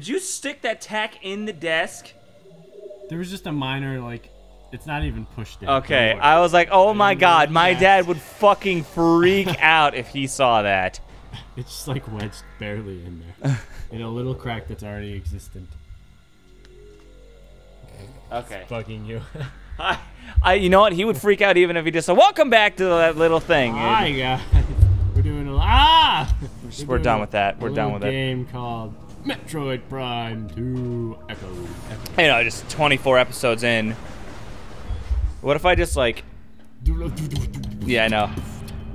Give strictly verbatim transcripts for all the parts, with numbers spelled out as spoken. Did you stick that tack in the desk? There was just a minor, like, it's not even pushed in. Okay, I was like, oh my god, my dad would fucking freak out if he saw that. It's just like wedged barely in there. In a little crack that's already existent. Okay. It's bugging you. I, I, you know what? He would freak out even if he just said, welcome back to that little thing. My god. We're doing a ah! We're, just, we're, we're done with that. We're done with it. A game called Metroid Prime two Echoes. You know, just twenty-four episodes in. What if I just like... Yeah, I know.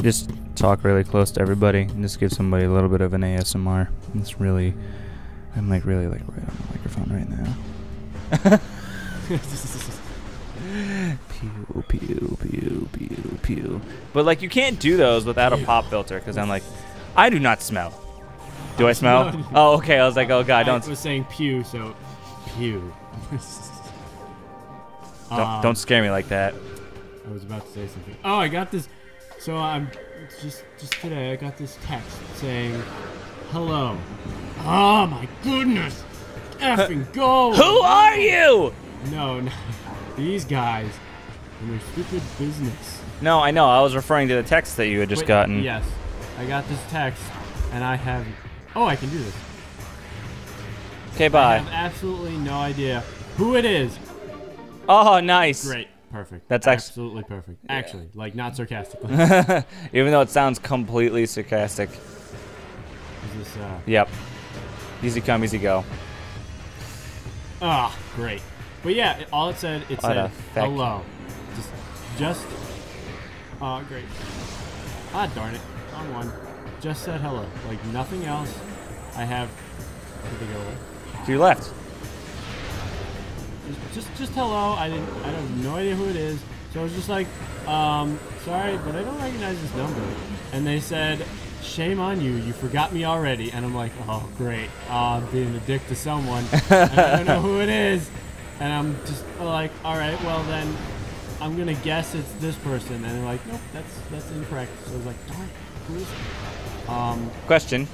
Just talk really close to everybody and just give somebody a little bit of an A S M R. It's really... I'm like really like right on the microphone right now. Pew, pew, pew, pew, pew. But like you can't do those without a pop filter because I'm like, I do not smell. Do I smell? No. Oh, okay. I was like, oh god, don't. I was saying pew, so pew. Don't, um, don't scare me like that. I was about to say something. Oh, I got this. So I'm just just today. I got this text saying, "Hello." Oh my goodness! Effing go! Who are you? No, no, these guys and their stupid business. No, I know. I was referring to the text that you had just Wait, gotten. Yes, I got this text, and I have. Oh, I can do this. Okay, bye. I have absolutely no idea who it is. Oh, nice. Great. Perfect. That's absolutely perfect. Yeah. Actually, like not sarcastically. Even though it sounds completely sarcastic. Is this, uh... Yep. Easy come, easy go. Ah, oh, great. But yeah, all it said, it what said hello. Just, just. Oh, great. Ah, darn it. On one. Just said hello. Like nothing else. I have. Did they go away? To your left. Just, just hello. I didn't. I have no idea who it is. So I was just like, um, sorry, but I don't recognize this number. And they said, shame on you. You forgot me already. And I'm like, oh great. Uh, I'm being a dick to someone. And I don't know who it is. And I'm just like, all right, well then, I'm gonna guess it's this person. And they're like, nope, that's that's incorrect. So I was like, darn, who is it? Um, Question.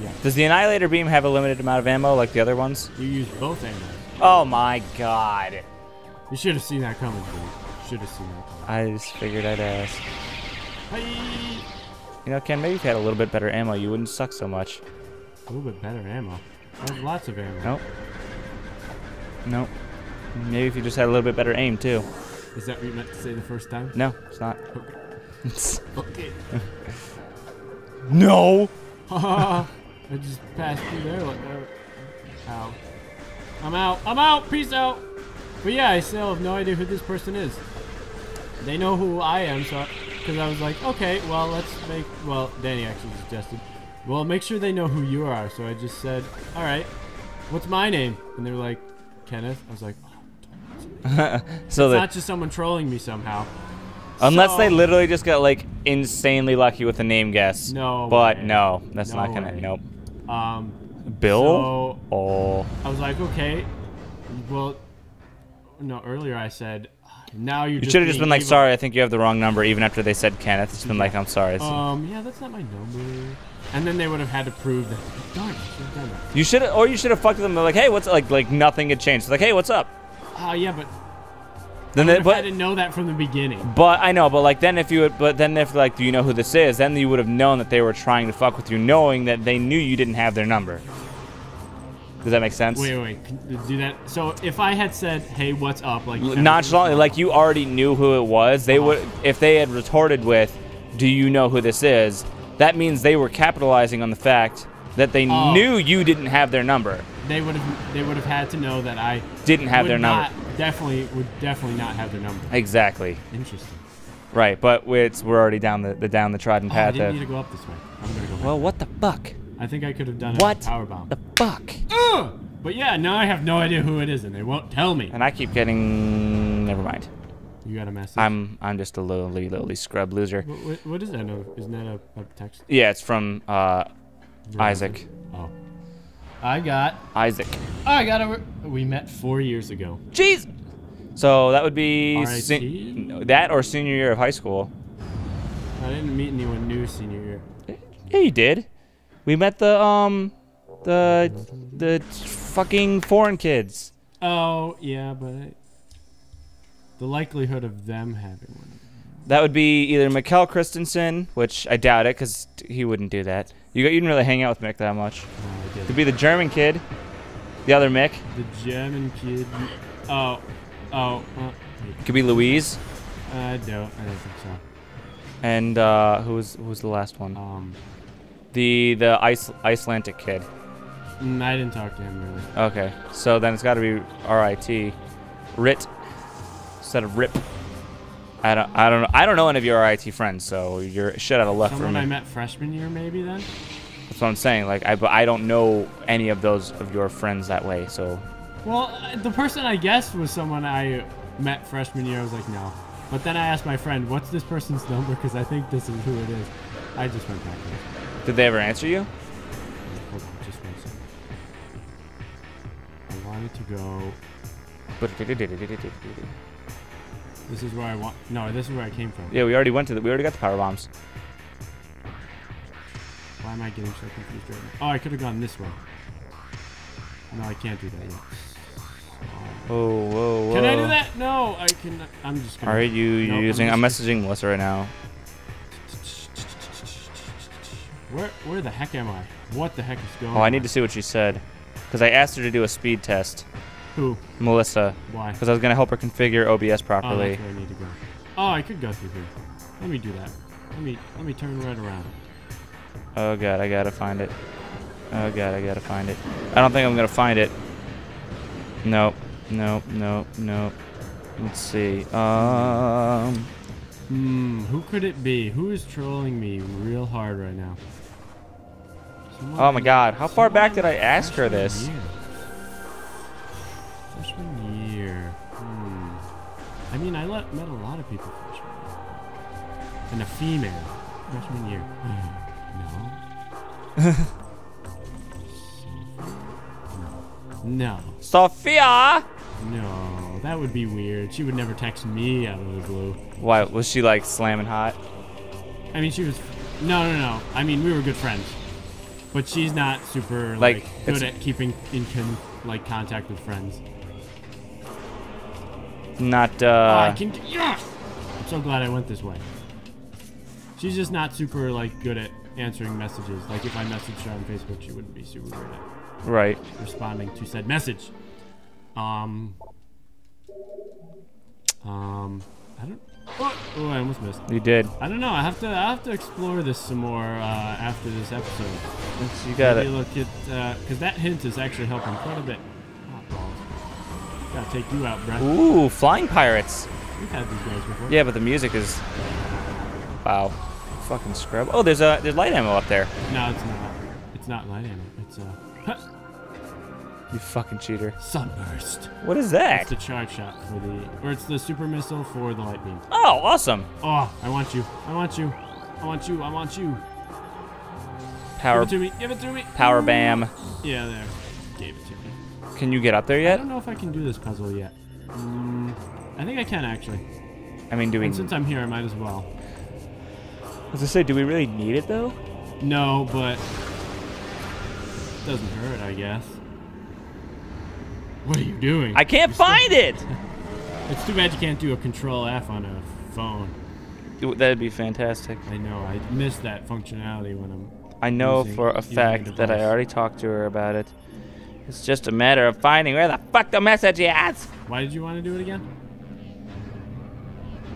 Yeah. Does the annihilator beam have a limited amount of ammo like the other ones? You use both ammo. Oh my god. You should have seen that coming, dude. Should have seen that coming. I just figured I'd ask. Hey! You know, Ken, maybe if you had a little bit better ammo, you wouldn't suck so much. A little bit better ammo? There's lots of ammo. Nope. Nope. Maybe if you just had a little bit better aim, too. Is that what you meant to say the first time? No, it's not. Okay. Okay. No! I just passed through there like that. Ow. I'm out. I'm out. Peace out. But yeah, I still have no idea who this person is. They know who I am, so because I, I was like, okay, well, let's make. Well, Danny actually suggested, well, make sure they know who you are. So I just said, all right, what's my name? And they were like, Kenneth. I was like, oh, so it's not just someone trolling me somehow. Unless so, they literally just got like insanely lucky with a name guess. No. But way. no, that's no not gonna. Way. Nope. Um. Bill? So, oh. I was like, okay, well, no, earlier I said, now you're You should have just been like, evil. Sorry, I think you have the wrong number, even after they said Kenneth. It's been yeah. like, I'm sorry. Um, yeah, that's not my number. And then they would have had to prove that, darn, I should have done that. You should have, or you should have fucked with them, they're like, hey, what's, like, like nothing had changed. They're like, hey, what's up? Ah, uh, yeah, but. Then I, they, but, I didn't know that from the beginning. But I know, but like then if you would, but then if like, do you know who this is? Then you would have known that they were trying to fuck with you, knowing that they knew you didn't have their number. Does that make sense? Wait, wait, wait. Do that. So if I had said, "Hey, what's up?" like nonchalantly, like you already knew who it was. They uh-huh. would, if they had retorted with, "Do you know who this is?" That means they were capitalizing on the fact that they oh. knew you didn't have their number. They would have. They would have had to know that I didn't have their number. Not, definitely would definitely not have their number. Exactly. Interesting. Right, but it's, we're already down the, the down the trodden path. Oh, I didn't of, need to go up this way. I'm gonna go back. Well, what the fuck? I think I could have done what a power bomb. What the fuck? Uh, but yeah, now I have no idea who it is, and they won't tell me. And I keep getting. Never mind. You got a message. I'm I'm just a lowly lowly scrub loser. What, what, what is that? Isn't that a, a text? Yeah, it's from uh, Isaac. Oh. I got Isaac. Oh, I got a. We met four years ago. Jeez. So that would be sen that or senior year of high school. I didn't meet anyone new senior year. Yeah, you did. We met the um The the fucking foreign kids. Oh yeah, but the likelihood of them having one. That would be either Mikkel Christensen, which I doubt it, because he wouldn't do that. You you didn't really hang out with Mick that much. No, could be the German kid, the other Mick. The German kid. Oh, oh. Uh, could be Louise. I don't. I don't think so. And uh, who was who was the last one? Um. The the Ice, Icelandic kid. Mm, I didn't talk to him really. Okay, so then it's got to be R I T, Rit, instead of Rip. I don't I don't know I don't know any of your R I T friends, so you're shit out of luck. Someone for me. I met freshman year maybe then. That's what I'm saying. Like I but I don't know any of those of your friends that way. So. Well, the person I guessed was someone I met freshman year. I was like no, but then I asked my friend, "What's this person's number?" Because I think this is who it is. I just went back there. Did they ever answer you? Hold on, just one second. I wanted to go. This is where I want. No, this is where I came from. Yeah, we already went to the. We already got the power bombs. Why am I getting so confused right now? Oh, I could have gone this way. No, I can't do that yet. Oh, whoa, whoa. Can I do that? No, I can. I'm just gonna. Are you nope, using? I'm, I'm messaging Melissa right now. Where, where the heck am I? What the heck is going on? Oh, I need to see what she said. Because I asked her to do a speed test. Who? Melissa. Why? Because I was going to help her configure O B S properly. Oh, that's where I need to go. Oh, I could go through here. Let me do that. Let me let me turn right around. Oh, God. I got to find it. Oh, God. I got to find it. I don't think I'm going to find it. Nope. Nope. Nope. Nope. Let's see. Um... Hmm, who could it be? Who is trolling me real hard right now? Someone oh my god, how far back did I ask her this? Year. Freshman year. Hmm. I mean, I let, met a lot of people freshman year. And a female. Freshman year. No. No. Sophia! No. That would be weird. She would never text me out of the blue. Why? Was she like slamming hot? I mean, she was. No, no, no. I mean, we were good friends, but she's not super like, like good at keeping in con like contact with friends. Not. Uh, oh, I can, yes! I'm so glad I went this way. She's just not super like good at answering messages. Like if I messaged her on Facebook, she wouldn't be super great at right responding to said message. Um. Um, I don't. Oh, oh, I almost missed. You did. I don't know. I have to. I have to explore this some more uh, after this episode. Let's you got it. Look at because uh, that hint is actually helping quite a bit. Oh, gotta take you out, Brett. Ooh, flying pirates. We've had these guys before. Yeah, but the music is. Wow, fucking scrub. Oh, there's a there's light ammo up there. No, it's not. It's not light ammo. It's uh. Huh. You fucking cheater. Sunburst. What is that? It's the charge shot for the, or it's the super missile for the light beam. Oh, awesome. Oh, I want you. I want you. I want you. I want you. Power. Give it to me. Give it to me. Power bam. Yeah, there. Gave it to me. Can you get up there yet? I don't know if I can do this puzzle yet. Mm, I think I can actually. I mean, do we? And since I'm here, I might as well. As I say, do we really need it though? No, but it doesn't hurt, I guess. What are you doing? I can't find it! It's too bad you can't do a control F on a phone. That'd be fantastic. I know, I missed that functionality when I'm I know for a fact that I already talked to her about it. It's just a matter of finding where the fuck the message is! Why did you want to do it again?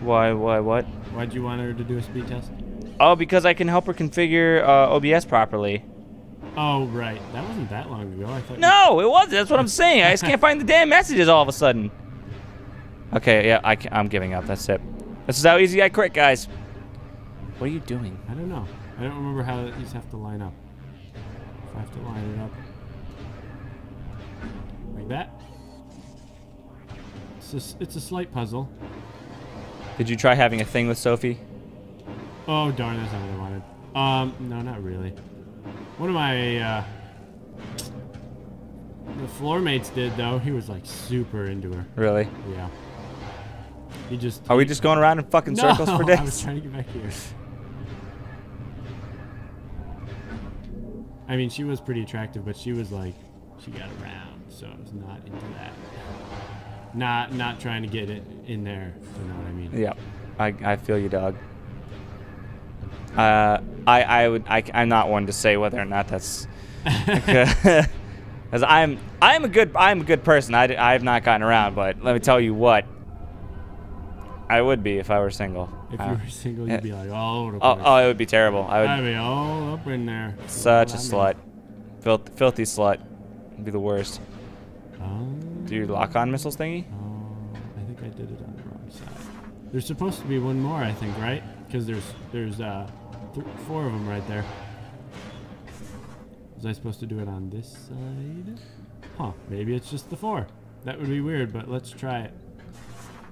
Why, why, what? Why'd you want her to do a speed test? Oh, because I can help her configure uh, O B S properly. Oh, right. That wasn't that long ago. I thought no, it wasn't. That's what I'm saying. I just can't find the damn messages all of a sudden. Okay, yeah, I can, I'm giving up. That's it. This is how easy I quit, guys. What are you doing? I don't know. I don't remember how these have to line up. If I have to line it up. Like that. It's a, it's a slight puzzle. Did you try having a thing with Sophie? Oh, darn. That's not what I wanted. Um, no, not really. One of my uh, the floor mates did though. He was like super into her. Really? Yeah. He just. Are we just going around in fucking no, circles for days? I was trying to get back here. I mean, she was pretty attractive, but she was like, she got around, so I was not into that. Not not trying to get it in there, you know what I mean? Yeah, I, I feel you, dog. Uh, I I would I I'm not one to say whether or not that's, because I'm I'm a good I'm a good person. I I have not gotten around, but let me tell you what. I would be if I were single. If uh, you were single, you'd be like all over the place. Oh, oh, it would be terrible. I would I'd be all up in there. Such a slut, filthy, filthy slut. It'd be the worst. Um, Do you lock on missiles thingy? Oh, I think I did it on the wrong side. There's supposed to be one more, I think, right? Because there's there's uh th four of them right there. Was I supposed to do it on this side? Huh? Maybe it's just the four. That would be weird, but let's try it.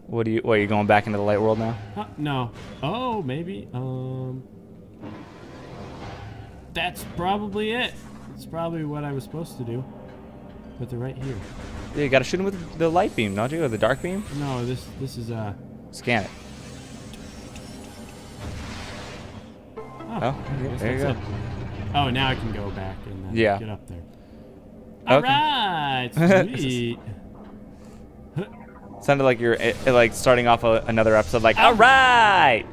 What do you? What, are you going back into the light world now? Huh, no. Oh, maybe. Um. That's probably it. It's probably what I was supposed to do. But they're right here. Yeah, you gotta shoot them with the light beam, don't you? Or the dark beam? No, this this is uh. Scan it. Oh, oh yeah, there you go. Up. Oh, now I can go back and uh, yeah. get up there. All okay. right. Sweet. Sounded like you're it, like starting off a, another episode, like, all right,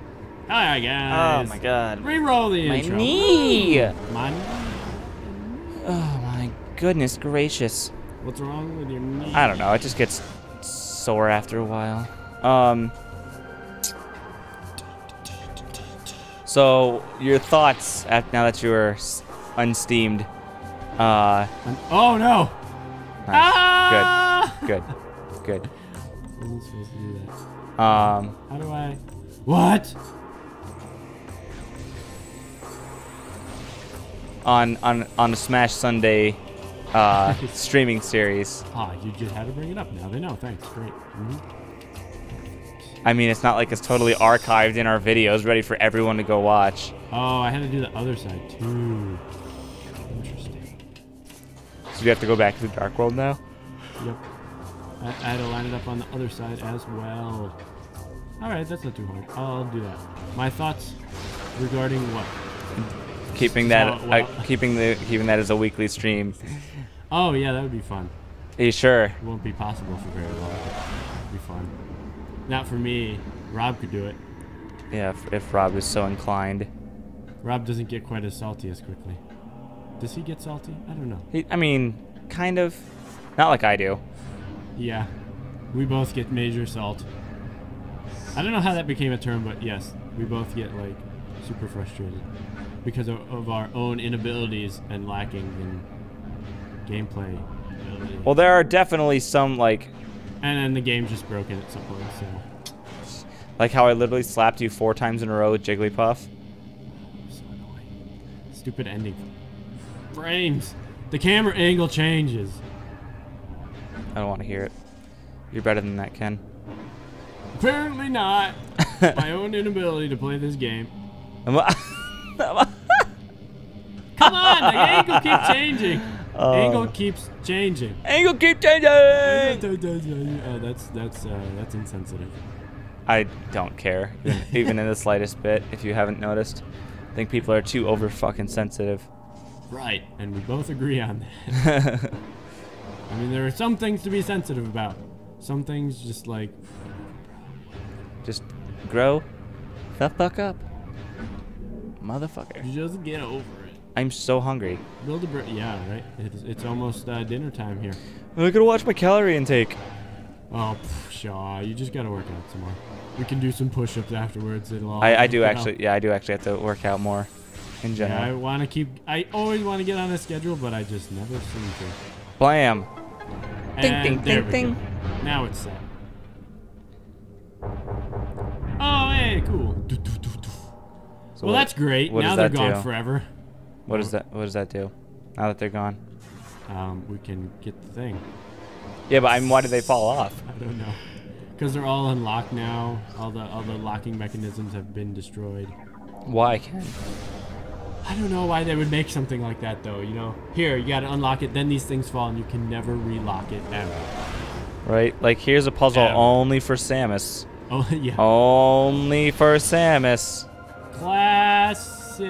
all right, guys. Oh my God! Reroll the my intro. Knee. My knee. Oh my goodness gracious! What's wrong with your knee? I don't know. It just gets sore after a while. Um. So your thoughts at, now that you're unsteamed. Uh. Un oh no! Nice. Ah! Good. Good. Good. I wasn't supposed to do that. Um, How do I? What? On on on the Smash Sunday uh, streaming series. Ah, you just had to bring it up. Now they know. Thanks. Great. Mm-hmm. I mean, it's not like it's totally archived in our videos, ready for everyone to go watch. Oh, I had to do the other side too. Interesting. So you have to go back to the Dark World now. Yep. I, I had to line it up on the other side as well. Alright, that's not too hard. I'll do that. My thoughts regarding what? Keeping that, well, well. Uh, keeping the, keeping that as a weekly stream. Oh yeah, that would be fun. Are you sure? It won't be possible for very long. It'd be fun. Not for me. Rob could do it. Yeah, if, if Rob is so inclined. Rob doesn't get quite as salty as quickly. Does he get salty? I don't know. He, I mean, kind of. Not like I do. Yeah, we both get major salt. I don't know how that became a term, but yes, we both get like super frustrated because of, of our own inabilities and lacking in gameplay ability. Well, there are definitely some like, and then the game's just broken at some point. So, like how I literally slapped you four times in a row with Jigglypuff. So annoying. Stupid ending. Frames. The camera angle changes. I don't want to hear it. You're better than that, Ken. Apparently not. My own inability to play this game. Come on, the angle keeps changing. Uh, angle keeps changing. Angle keep changing. Oh, that's that's uh, that's insensitive. I don't care, even in the slightest bit. If you haven't noticed, I think people are too over fucking sensitive. Right, and we both agree on that. I mean, there are some things to be sensitive about. Some things just like... Just grow the fuck up. Motherfucker. Just get over it. I'm so hungry. Build a br- Yeah, right? It's, it's almost uh, dinner time here. I gotta watch my calorie intake. Oh, pff, Shaw, you just gotta work out some more. We can do some push-ups afterwards. It'll all I, I do actually, out. yeah, I do actually have to work out more in general. Yeah, I want to keep, I always want to get on a schedule, but I just never seem to. Blam. Ding, ding, ding, ding. Now it's set. Oh, hey, cool. Do, do, do, do. So well, what, that's great. Now they're gone do? forever. What does that What does that do? Now that they're gone, um, we can get the thing. Yeah, but I mean, why did they fall off? I don't know. Because they're all unlocked now. All the all the locking mechanisms have been destroyed. Why can't? I don't know why they would make something like that, though, you know? Here, you gotta unlock it, then these things fall, and you can never relock it, ever. Right? Like, here's a puzzle ever. only for Samus. Oh, yeah. Only for Samus. Classic.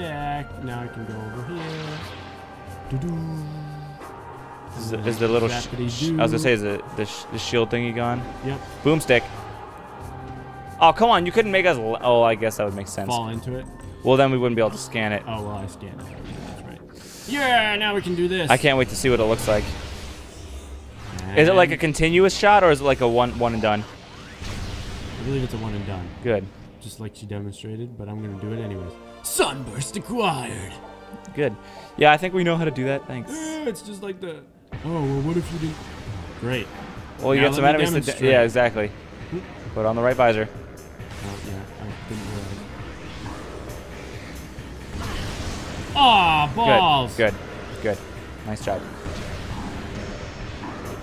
Now I can go over here. Is the, is the little? Sh sh I was gonna say, is the the, sh the shield thingy gone? Yep. Boomstick. Oh come on! You couldn't make us. L oh, I guess that would make sense. Fall into it. Well, then we wouldn't be able to scan it. Oh well, I scanned it. That's right. Yeah! Now we can do this. I can't wait to see what it looks like. And is it like a continuous shot, or is it like a one one and done? I believe it's a one and done. Good. Just like she demonstrated, but I'm gonna do it anyways. Sunburst acquired. Good. Yeah, I think we know how to do that. Thanks. Yeah, it's just like the. Oh well, what if you did? Great. Well, you now got some enemies to. De yeah, exactly. Put on the right visor. Oh yeah, I didn't realize. Ah, balls. Good. Good. Good. Nice job.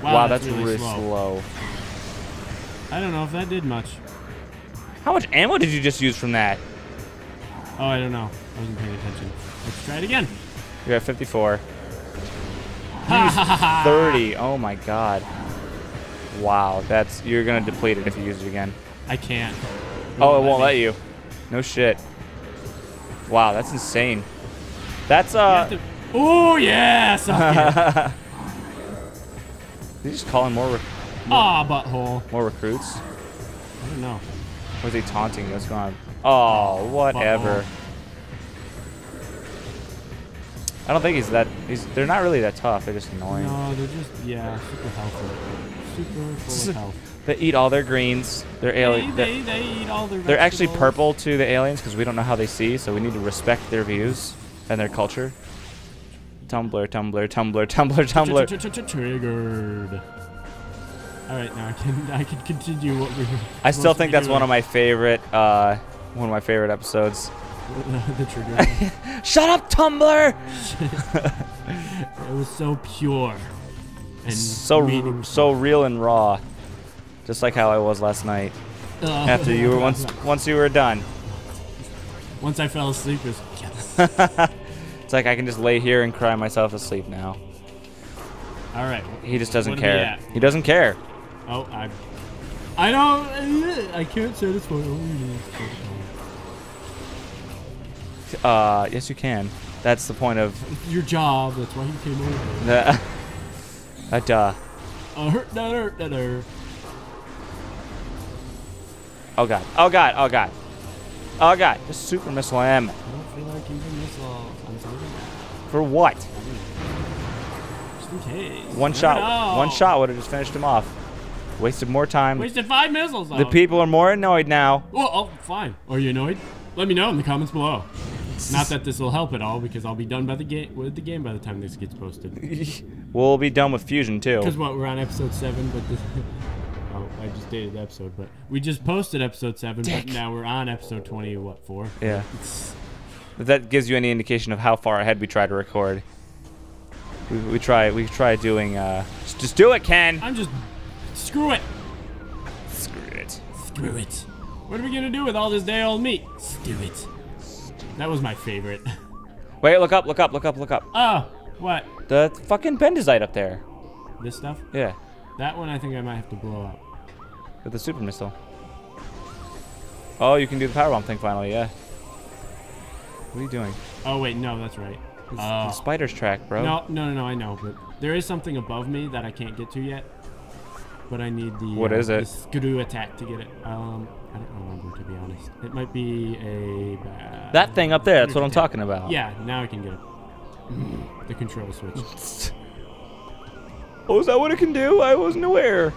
Wow, wow that's, that's really, really slow. slow. I don't know if that did much. How much ammo did you just use from that? Oh, I don't know. I wasn't paying attention. Let's try it again. You're at fifty-four. Use thirty. Oh my god. Wow, that's you're gonna deplete it if you use it again. I can't. It oh, won't it won't let, let you. No shit. Wow, that's insane. That's uh. To... Oh yes. Yeah, they just calling more. Rec more ah, butthole. More recruits. I don't know. Or is he taunting you? What's going on? Oh, whatever. Butthole. I don't think he's that. He's, they're not really that tough. They're just annoying. No, they're just yeah, super healthy. Super full of health. They eat all their greens. They're alien. They, they, they eat all their. Vegetables. They're actually purple to the aliens because we don't know how they see, so we need to respect their views and their culture. Tumblr, Tumblr, Tumblr, Tumblr, Tumblr. Triggered. All right, now I can I can continue what we. I still think that's one of my favorite uh, one of my favorite episodes. The trigger. Shut up, Tumblr! It was so pure. And so so real and raw. Just like how I was last night. Uh, After you were once once you were done. Once I fell asleep, it was yes. It's like I can just lay here and cry myself to sleep now. All right. He just doesn't care. He doesn't care. Oh, I I don't I can't say this one. Uh, yes you can. That's the point of your job. That's why you came over. That, that uh. Oh, hurt, that hurt, that hurt. Oh god! Oh god! Oh god! Oh god! Just super missile M. I don't feel like using missile. I'm sorry. For what? Just in case. One shot. One shot would have just finished him off. Wasted more time. Wasted five missiles. The people are more annoyed now. Oh, oh, fine. Are you annoyed? Let me know in the comments below. Not that this will help at all, because I'll be done by the game with the game by the time this gets posted. We'll be done with Fusion too. Because what we're on episode seven, but this, oh, I just dated the episode, but we just posted episode seven, Dick. But now we're on episode twenty. What four? Yeah. If that gives you any indication of how far ahead we try to record. We, we try we try doing. Uh, just do it, Ken. I'm just screw it. Screw it. Screw it. What are we gonna do with all this day old meat? Stupid. That was my favorite. Wait, look up, look up, look up, look up. Oh, what? The fucking Bendazite up there. This stuff? Yeah. That one I think I might have to blow up. With the super missile. Oh, you can do the powerbomb thing finally, yeah. What are you doing? Oh, wait, no, that's right. It's uh, the spider's track, bro. No, no, no, no, I know, but there is something above me that I can't get to yet. But I need the, what uh, is it? the screw attack to get it. Um, I don't remember, to be honest. It might be a bad... That thing up there, that's what I'm talking about. Yeah, now I can get it. The control switch. Oh, is that what it can do? I wasn't aware.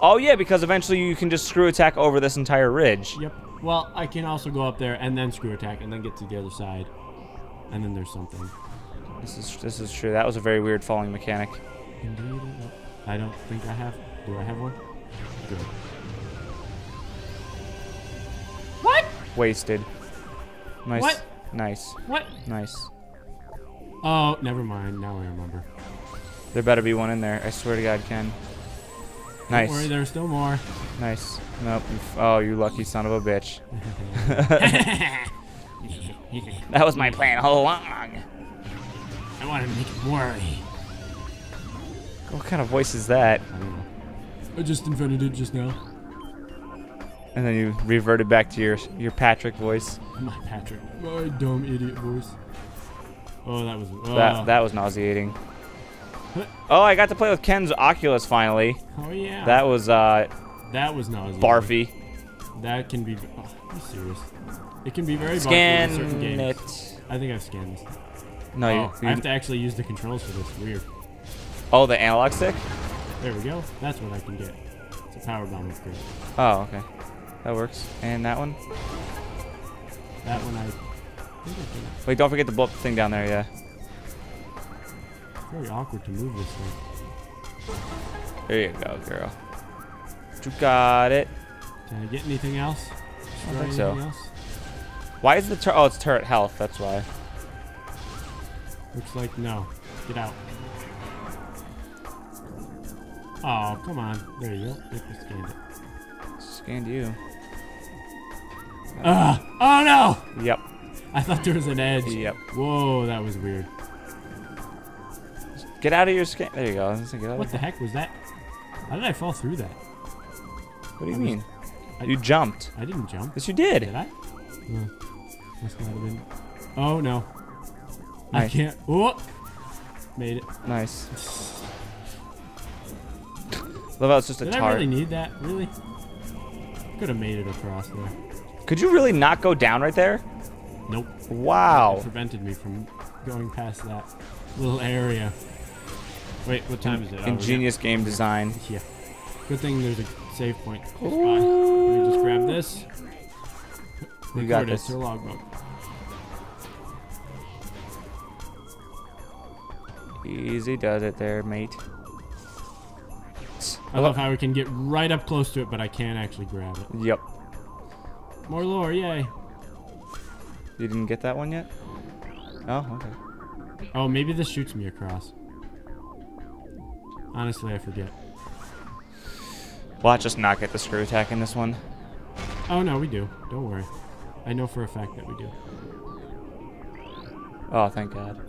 Oh, yeah, because eventually you can just screw attack over this entire ridge. Yep. Well, I can also go up there and then screw attack and then get to the other side. And then there's something. This is, this is true. That was a very weird falling mechanic. Indeed. I don't think I have... Do I have one? Good. What? Wasted. Nice. What? Nice. What? Nice. Oh, never mind. Now I remember. There better be one in there. I swear to God, Ken. Nice. Don't worry, there's still more. Nice. Nope. Oh, you lucky son of a bitch. That was my plan all along. I want to make it worry. What kind of voice is that? I don't know. I just invented it just now. And then you reverted back to your your Patrick voice. My Patrick. My dumb idiot voice. Oh, that was oh. that that was nauseating. Oh, I got to play with Ken's Oculus finally. Oh yeah. That was uh. That was nauseating. Barfy. That can be. Oh, I'm serious. It can be very barfy in certain games. Scan it. I think I've scanned this. No, oh, you, you. I have to actually use the controls for this. Weird. Oh, the analog stick. There we go. That's what I can get. It's a power bomb with green. Oh, okay. That works. And that one. That one I. Wait, don't forget to blow up the thing down there, yeah. It's very awkward to move this thing. There you go, girl. You got it. Can I get anything else? Should I don't think so. Else? Why is the turret? Oh, it's turret health, that's why. Looks like no. Get out. Oh, come on. There you go. I scanned it. Scanned you. Uh, oh no! Yep. I thought there was an edge. Yep. Whoa, that was weird. Get out of your scan. There you go. Get out what the heck was that? How did I fall through that? What do you I mean? Was, you I, jumped. I didn't jump. Yes, you did. Did I? No. Must not have been. Oh no. Nice. I can't. Oh. Made it. Nice. Love how it's just a did tart. I really need that? Really? Could have made it across there. Could you really not go down right there? Nope. Wow. It prevented me from going past that little area. Wait, what time is it? Oh, ingenious game design. Yeah. Good thing there's a save point close by. Let me just grab this. You got this. Your logbook. Easy does it there, mate. I love how we can get right up close to it, but I can't actually grab it. Yep. More lore, yay. You didn't get that one yet? Oh, okay. Oh, maybe this shoots me across. Honestly, I forget. Well, I just not get the screw attack in this one. Oh, no, we do. Don't worry. I know for a fact that we do. Oh, thank God.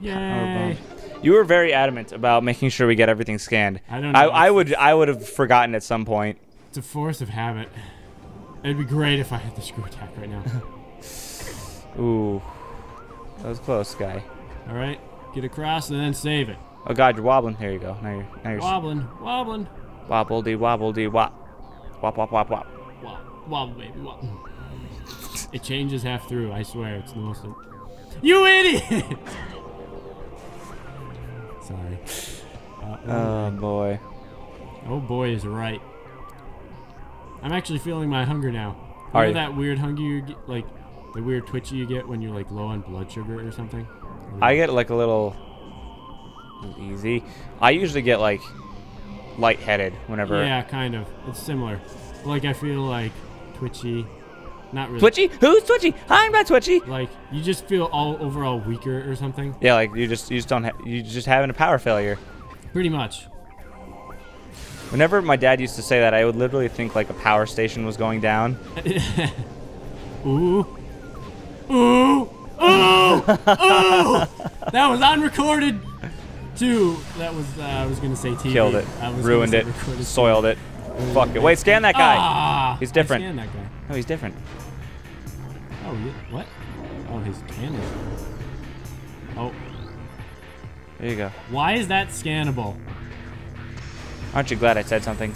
Yay. You were very adamant about making sure we get everything scanned. I don't know. I, I, would, I would have forgotten at some point. It's a force of habit. It'd be great if I had the screw attack right now. Ooh, that was close, guy. All right, get across and then save it. Oh God, you're wobbling. Here you go. Now you're, now you're wobbling, wobbling. Wobble dee, wobble dee, wop, wop, wop, wop, wop. Wop, wobble baby, wop. It changes half through. I swear, it's the most. You idiot! Sorry. Uh, oh oh boy. Oh boy is right. I'm actually feeling my hunger now. Are you? That weird hunger you get, like the weird twitchy you get when you're like low on blood sugar or something? Or I get like a little easy. I usually get like lightheaded whenever. Yeah, kind of. It's similar. Like I feel like twitchy. Not really. Twitchy? Who's twitchy? I'm not twitchy. Like you just feel all overall weaker or something. Yeah, like you just you just don't ha you just having a power failure. Pretty much. Whenever my dad used to say that, I would literally think like a power station was going down. Ooh, ooh, ooh, ooh! That was unrecorded. Two. That was uh, I was gonna say T V. Killed it. I was Ruined it. Soiled it. Ooh. Fuck it. Wait, scan that guy. Ah, he's different. I scan that guy. No, he's different. Oh, what? Oh, his cannon. Oh. There you go. Why is that scannable? Aren't you glad I said something?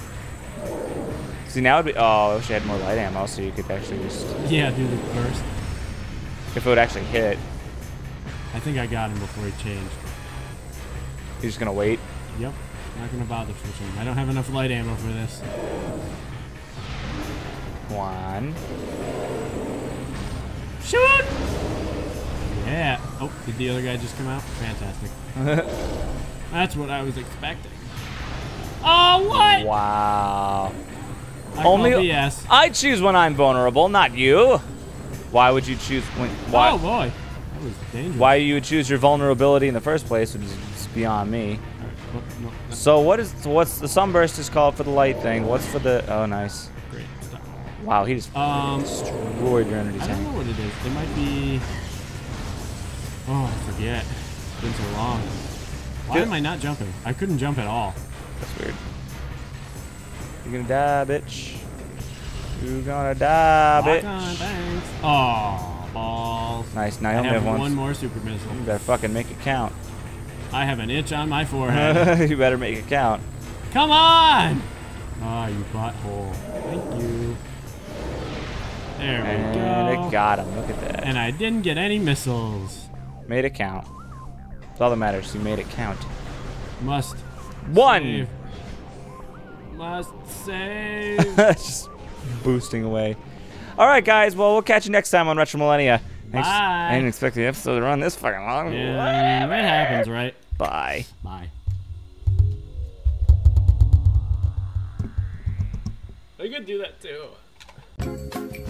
See, now it'd be. Oh, I wish I had more light ammo so you could actually just. Yeah, do the burst. If it would actually hit. I think I got him before he changed. You're just gonna wait? Yep. Not gonna bother fishing. I don't have enough light ammo for this. One. Shoot! Yeah. Oh, did the other guy just come out? Fantastic. That's what I was expecting. Oh, what? Wow. I Only B S. I choose when I'm vulnerable, not you. Why would you choose when? Why, oh, boy. That was dangerous. Why you would choose your vulnerability in the first place, which is beyond me. All right. Well, no, no. So what is, what's the sunburst is called for the light thing? What's for the, oh, nice. Great. Stop. Wow, he just um, destroyed your energy tank. I don't know what it is. It might be, oh, I forget. It's been so long. Why Good. am I not jumping? I couldn't jump at all. That's weird. You're gonna die, bitch. You're gonna die, Lock bitch. On, thanks. Aw, balls. Nice. Now I only have, have one. one more super missile. You better fucking make it count. I have an itch on my forehead. You better make it count. Come on! Ah, oh, you butthole. Thank you. There we and go. And it got him. Look at that. And I didn't get any missiles. Made it count. That's all that matters. You made it count. Must. One. Save. Must save. Just boosting away. All right, guys. Well, we'll catch you next time on Retro Millennia. Thanks. Bye. I didn't expect the episode to run this fucking long. Yeah, whatever. It happens, right? Bye. Bye. You could do that too.